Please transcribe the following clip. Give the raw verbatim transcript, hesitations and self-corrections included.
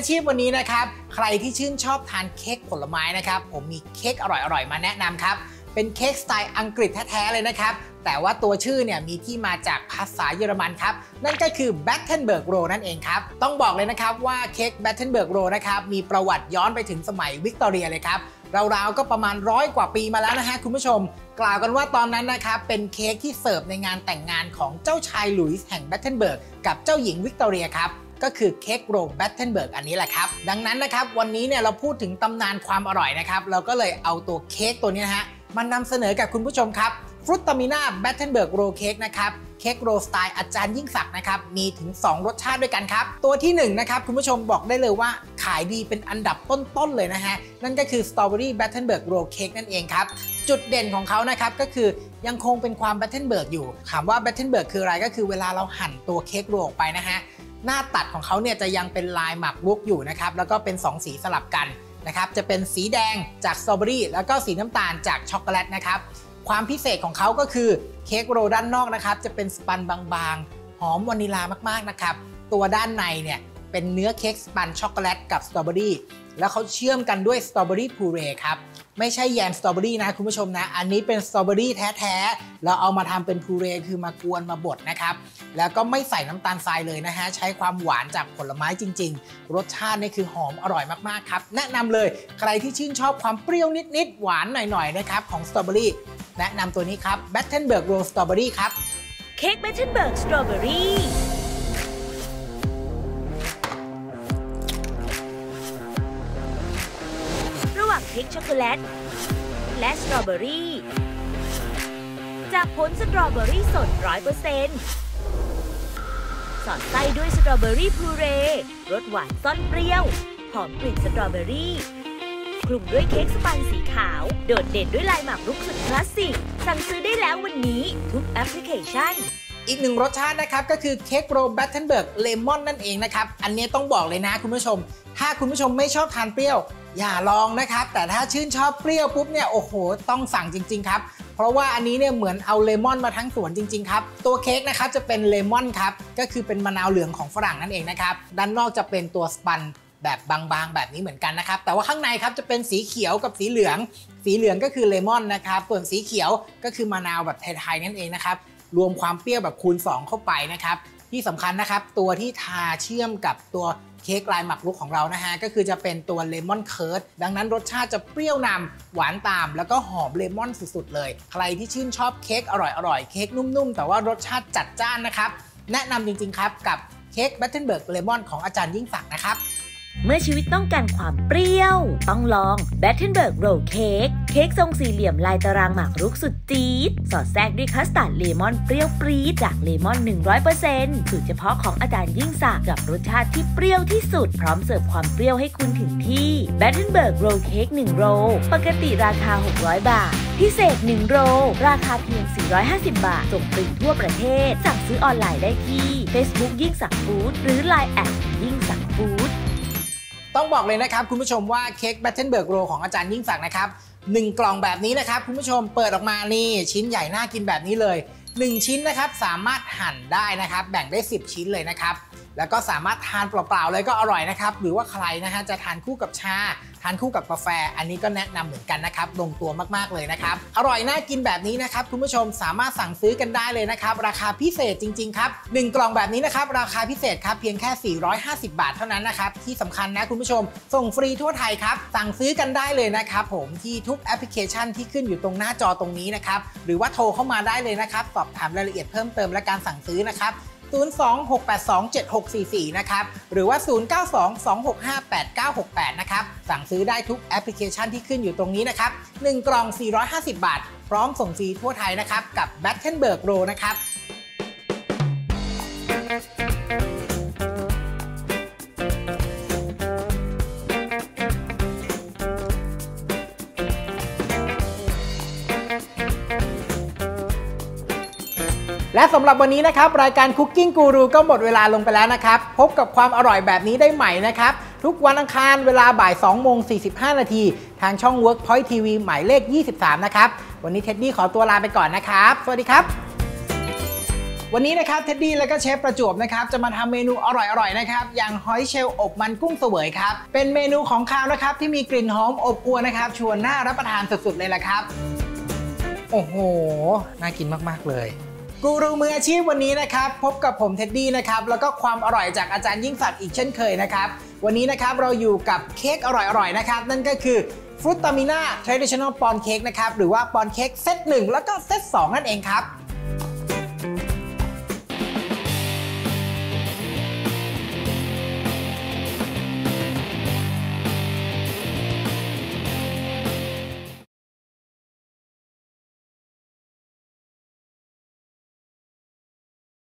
อาชีพวันนี้นะครับใครที่ชื่นชอบทานเค้กผลไม้นะครับผมมีเค้กอร่อยๆมาแนะนำครับเป็นเค้กสไตล์อังกฤษแท้ๆเลยนะครับแต่ว่าตัวชื่อเนี่ยมีที่มาจากภาษาเยอรมันครับนั่นก็คือ Battenberg Roll นั่นเองครับต้องบอกเลยนะครับว่าเค้ก Battenberg Roll นะครับมีประวัติย้อนไปถึงสมัยวิกตอเรียเลยครับราวๆก็ประมาณร้อยกว่าปีมาแล้วนะฮะคุณผู้ชมกล่าวกันว่าตอนนั้นนะครับเป็นเค้กที่เสิร์ฟในงานแต่งงานของเจ้าชายหลุยส์แห่ง Battenberg กับเจ้าหญิงวิกตอเรียครับก็คือเค้กโรล Battenberg อันนี้แหละครับดังนั้นนะครับวันนี้เนี่ยเราพูดถึงตำนานความอร่อยนะครับเราก็เลยเอาตัวเค้กตัวนี้นะฮะมันนำเสนอกับคุณผู้ชมครับฟรุตตามิน่า Battenberg Roll Cake นะครับเค้กโรลสไตล์อาจารย์ยิ่งศักดิ์นะครับมีถึงสองรสชาติด้วยกันครับตัวที่หนึ่งนะครับคุณผู้ชมบอกได้เลยว่าขายดีเป็นอันดับต้นๆเลยนะฮะนั่นก็คือสตรอเบอรี่ Battenberg Roll Cake นั่นเองครับจุดเด่นของเขานะครับก็คือยังคงเป็นความ Battenberg อยู่ถามว่า Battenberg คืออะไรก็คือเวลาเราหั่นตัวเค้กโรลออกไปนะฮะหน้าตัดของเขาเนี่ยจะยังเป็นลายหมากรุกอยู่นะครับแล้วก็เป็นสองสีสลับกันนะครับจะเป็นสีแดงจากสตรอเบอรี่แล้วก็สีน้ำตาลจากช็อกโกแลตนะครับความพิเศษของเขาก็คือเค้กโรลด้านนอกนะครับจะเป็นสปันบางๆหอมวานิลามากๆนะครับตัวด้านในเนี่ยเป็นเนื้อเค้กสปันช็อกโกแลตกับสตรอเบอรี่แล้วเขาเชื่อมกันด้วยสตรอเบอรี่พูเร่ครับไม่ใช่แยมสตรอเบอรี่นะคุณผู้ชมนะอันนี้เป็นสตรอเบอรี่แท้ๆเราเอามาทำเป็นพูเร่คือมากวนมาบดนะครับแล้วก็ไม่ใส่น้ำตาลทรายเลยนะฮะใช้ความหวานจากผลไม้จริงๆรสชาตินี่คือหอมอร่อยมากๆครับแนะนำเลยใครที่ชื่นชอบความเปรี้ยวนิดๆหวานหน่อยๆนะครับของสตรอเบอรี่แนะนำตัวนี้ครับ Battenberg Roll Strawberry ครับเค้ก Battenberg Strawberry ระหว่างเค้กช็อกโกแลตและสตรอเบอรี่จากผลสตรอเบอรี่สด ร้อยเปอร์เซ็นต์ สอดไส้ด้วยสตรอเบอรี่พูเรรสหวานซ่อนเปรี้ยวหอมกลิ่นสตรอเบอรี่คลุมด้วยเค้กสปันสีขาวโดดเด่นด้วยลายหมากรุกสุดคลาสสิกสั่งซื้อได้แล้ววันนี้ทุกแอปพลิเคชันอีกหนึ่งรสชาตินะครับก็คือเค้กโรล Battenberg เลมอนนั่นเองนะครับอันนี้ต้องบอกเลยนะคุณผู้ชมถ้าคุณผู้ชมไม่ชอบทานเปรี้ยวอย่าลองนะครับแต่ถ้าชื่นชอบเปรี้ยวปุ๊บเนี่ยโอ้โหต้องสั่งจริงๆครับเพราะว่าอันนี้เนี่ยเหมือนเอาเลมอนมาทั้งสวนจริงๆครับตัวเค้กนะครับจะเป็นเลมอนครับก็คือเป็นมะนาวเหลืองของฝรั่งนั่นเองนะครับด้านนอกจะเป็นตัวสปันแบบบางๆแบบนี้เหมือนกันนะครับแต่ว่าข้างในครับจะเป็นสีเขียวกับสีเหลืองสีเหลืองก็คือเลมอนนะครับส่วนสีเขียวก็คือมะนาวแบบไทยๆนั่นเองนะครับรวมความเปรี้ยวแบบคูณสองเข้าไปนะครับที่สำคัญนะครับตัวที่ทาเชื่อมกับตัวเค้กลายหมากรุกของเรานะฮะก็คือจะเป็นตัวเลมอนเคิร์ดดังนั้นรสชาติจะเปรี้ยวนำหวานตามแล้วก็หอมเลมอนสุดๆเลยใครที่ชื่นชอบเค้กอร่อยๆเค้กนุ่มๆแต่ว่ารสชาติจัดจ้านนะครับแนะนำจริงๆครับกับเค้ก Battenberg เลมอนของอาจารย์ยิ่งศักดิ์นะครับเมื่อชีวิตต้องการความเปรี้ยวต้องลอง Battenberg Roll Cake เค้กทรงสี่เหลี่ยมลายตารางหมากรุกสุดจี๊ดสอดแทรกด้วยคัสตาร์ดเลมอนเปรี้ยวปรี๊ดจากเลมอน หนึ่งร้อยเปอร์เซ็นต์ สูตรเฉพาะของอาจารย์ยิ่งศักดิ์กับรสชาติที่เปรี้ยวที่สุดพร้อมเสิร์ฟความเปรี้ยวให้คุณถึงที่ Battenberg Roll Cake หนึ่ง โรลปกติราคาหกร้อยบาทพิเศษหนึ่งโรลราคาเพียงสี่ร้อยห้าสิบบาทส่งฟรีทั่วประเทศสั่งซื้อออนไลน์ได้ที่ Facebook ยิ่งศักดิ์ฟู้ดหรือ ไลน์ แอดยิ่งศักดิ์ฟู้ดต้องบอกเลยนะครับคุณผู้ชมว่าเค้ก Battenberg Roll ของอาจารย์ยิ่งศักดิ์นะครับหนึ่งกล่องแบบนี้นะครับคุณผู้ชมเปิดออกมานี่ชิ้นใหญ่น่ากินแบบนี้เลยหนึ่งชิ้นนะครับสามารถหั่นได้นะครับแบ่งได้สิบชิ้นเลยนะครับแล้วก็สามารถทานเปล่าๆเลยก็อร่อยนะครับหรือว่าใครนะฮะจะทานคู่กับชาทานคู่กับกาแฟอันนี้ก็แนะนำเหมือนกันนะครับลงตัวมากๆเลยนะครับอร่อยน่ากินแบบนี้นะครับคุณผู้ชมสามารถสั่งซื้อกันได้เลยนะครับราคาพิเศษจริงๆครับหนึ่งกล่องแบบนี้นะครับราคาพิเศษครับเพียงแค่สี่ร้อยห้าสิบบาทเท่านั้นนะครับที่สำคัญนะคุณผู้ชมส่งฟรีทั่วไทยครับสั่งซื้อกันได้เลยนะครับผมที่ทุกแอปพลิเคชันที่ขึ้นอยู่ตรงหน้าจอตรงนี้นะครับหรือว่าโทรเข้ามาได้เลยนะครับสอบถามรายละเอียดเพิ่มเติมและการสั่งซื้อนะครับศูนย์ สอง หก แปด สอง เจ็ด หก สี่ สี่ นะครับหรือว่า ศูนย์ เก้า สอง สอง หก ห้า แปด เก้า หก แปด นะครับสั่งซื้อได้ทุกแอปพลิเคชันที่ขึ้นอยู่ตรงนี้นะครับหนึ่งกล่องสี่ร้อยห้าสิบบาทพร้อมส่งฟรีทั่วไทยนะครับกับ Battenberg Roll นะครับและสำหรับวันนี้นะครับรายการ Cooking Guru ก็หมดเวลาลงไปแล้วนะครับพบกับความอร่อยแบบนี้ได้ใหม่นะครับทุกวันอังคารเวลาบ่าย สองโมงสี่สิบห้า นาทีทางช่อง Workpoint ที วี หมายเลข ยี่สิบสาม นะครับวันนี้เท็ดดี้ขอตัวลาไปก่อนนะครับสวัสดีครับ วันนี้นะครับเท็ดดี้และก็เชฟประจวบนะครับจะมาทำเมนูอร่อยๆนะครับอย่างหอยเชลล์อบมันกุ้งเสวยครับเป็นเมนูของคาวนะครับที่มีกลิ่นหอมอบอวลนะครับชวนน่ารับประทานสุดๆเลยละครับโอ้โหน่ากินมากๆเลยกูรูมืออาชีพวันนี้นะครับพบกับผมเท็ดดี้นะครับแล้วก็ความอร่อยจากอาจารย์ยิ่งศักดิ์อีกเช่นเคยนะครับวันนี้นะครับเราอยู่กับเค้กอร่อยๆนะครับนั่นก็คือฟรุตตามิน่า traditional ปอนเค้กนะครับหรือว่าปอนเค้กเซตหนึ่งแล้วก็เซตสองนั่นเองครับ